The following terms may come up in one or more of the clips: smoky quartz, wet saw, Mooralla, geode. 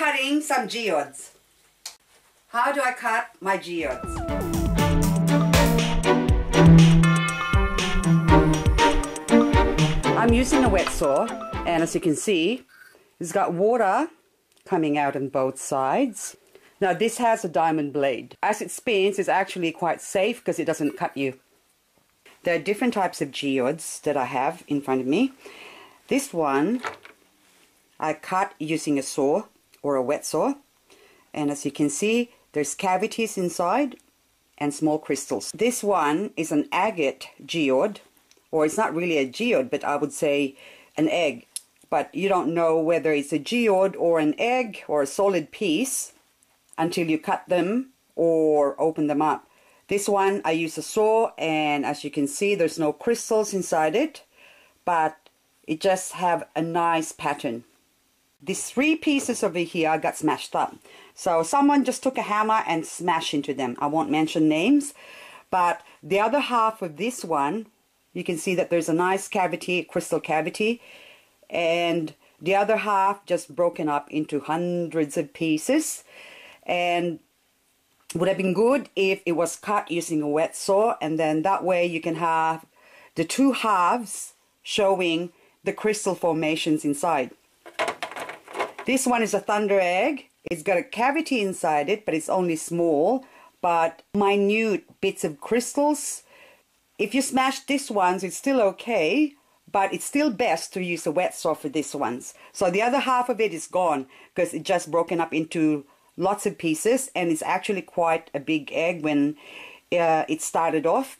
cutting some geodes. How do I cut my geodes? I'm using a wet saw, and as you can see, it's got water coming out on both sides. Now this has a diamond blade. As it spins, it's actually quite safe because it doesn't cut you. There are different types of geodes that I have in front of me. This one I cut using a saw or a wet saw, and as you can see, there's cavities inside and small crystals. This one is an agate geode, or it's not really a geode, but I would say an egg. But you don't know whether it's a geode or an egg or a solid piece until you cut them or open them up. This one I use a saw, and as you can see, there's no crystals inside it, but it just have a nice pattern. These three pieces over here got smashed up, so someone just took a hammer and smashed into them. I won't mention names, but the other half of this one, you can see that there's a nice cavity, crystal cavity, and the other half just broken up into hundreds of pieces, and would have been good if it was cut using a wet saw, and then that way you can have the two halves showing the crystal formations inside. This one is a thunder egg. It's got a cavity inside it, but it's only small, but minute bits of crystals. If you smash these ones, it's still okay, but it's still best to use a wet saw for these ones. So the other half of it is gone because it just broken up into lots of pieces, and it's actually quite a big egg when it started off.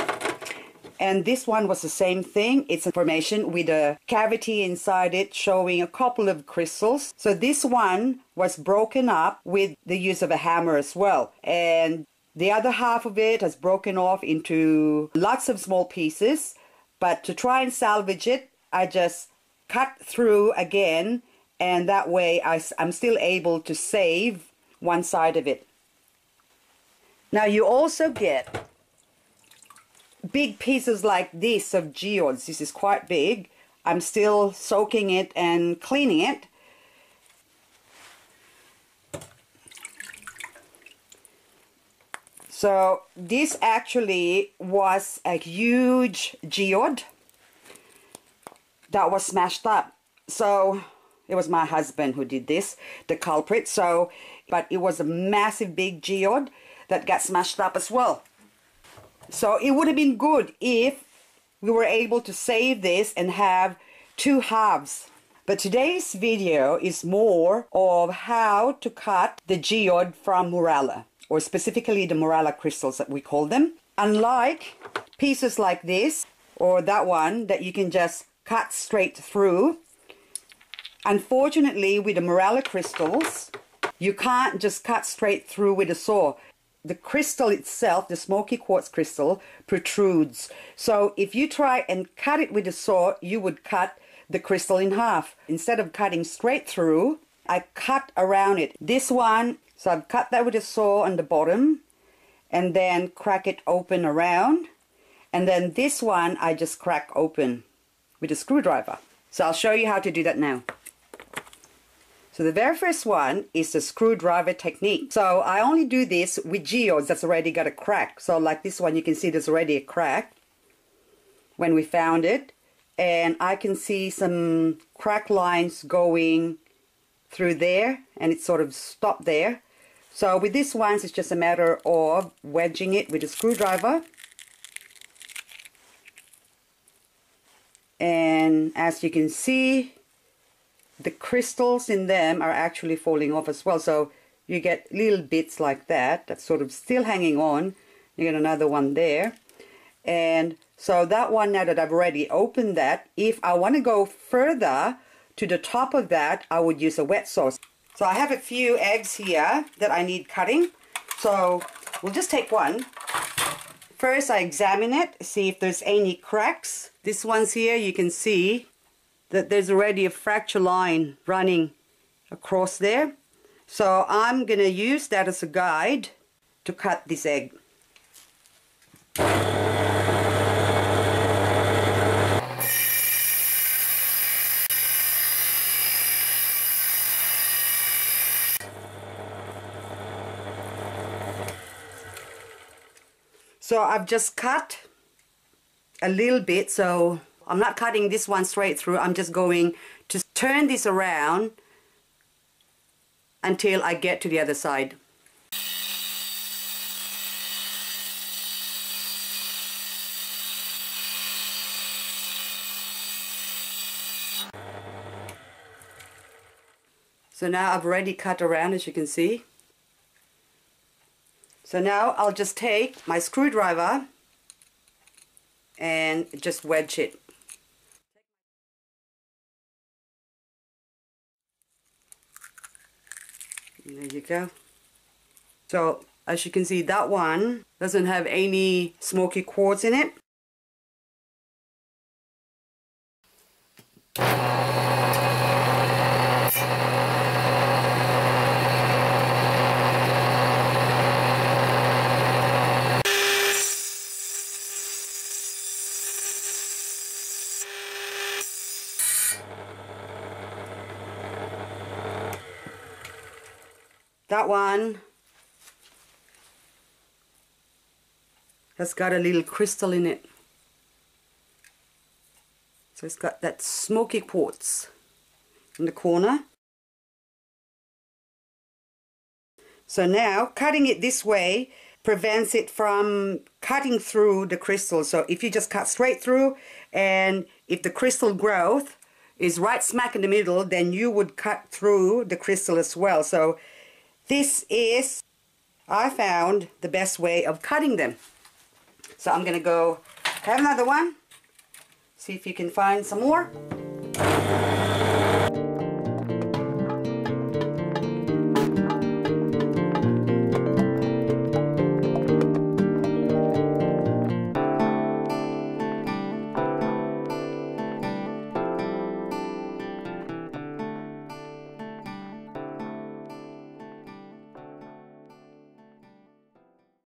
And this one was the same thing. It's a formation with a cavity inside it showing a couple of crystals. So this one was broken up with the use of a hammer as well. And the other half of it has broken off into lots of small pieces. But to try and salvage it, I just cut through again, and that way I'm still able to save one side of it. Now you also get big pieces like this of geodes. This is quite big. I'm still soaking it and cleaning it. So this actually was a huge geode that was smashed up. So it was my husband who did this, the culprit. So, but it was a massive big geode that got smashed up as well. So it would have been good if we were able to save this and have two halves. But today's video is more of how to cut the geode from Mooralla, or specifically the Mooralla crystals that we call them. Unlike pieces like this or that one that you can just cut straight through, unfortunately with the Mooralla crystals, you can't just cut straight through with a saw. The crystal itself, the smoky quartz crystal, protrudes. So if you try and cut it with a saw, you would cut the crystal in half. Instead of cutting straight through, I cut around it. This one, so I've cut that with a saw on the bottom and then crack it open around. And then this one, I just crack open with a screwdriver. So I'll show you how to do that now. So the very first one is the screwdriver technique. So I only do this with geodes that's already got a crack. So like this one, you can see there's already a crack when we found it. And I can see some crack lines going through there, and it sort of stopped there. So with this one, it's just a matter of wedging it with a screwdriver. And as you can see, the crystals in them are actually falling off as well, so you get little bits like that that's sort of still hanging on. You get another one there, and so that one, now that I've already opened that, if I want to go further to the top of that, I would use a wet saw. So I have a few eggs here that I need cutting, so we'll just take one. First I examine it, see if there's any cracks. This one's here, you can see that there's already a fracture line running across there. So I'm gonna use that as a guide to cut this egg. So I've just cut a little bit, so I'm not cutting this one straight through. I'm just going to turn this around until I get to the other side. So now I've already cut around, as you can see. So now I'll just take my screwdriver and just wedge it. There you go. So as you can see, that one doesn't have any smoky quartz in it. That one has got a little crystal in it, so it's got that smoky quartz in the corner. So now cutting it this way prevents it from cutting through the crystal. So if you just cut straight through, and if the crystal growth is right smack in the middle, then you would cut through the crystal as well. So this is, I found, the best way of cutting them. So I'm gonna go have another one, see if you can find some more.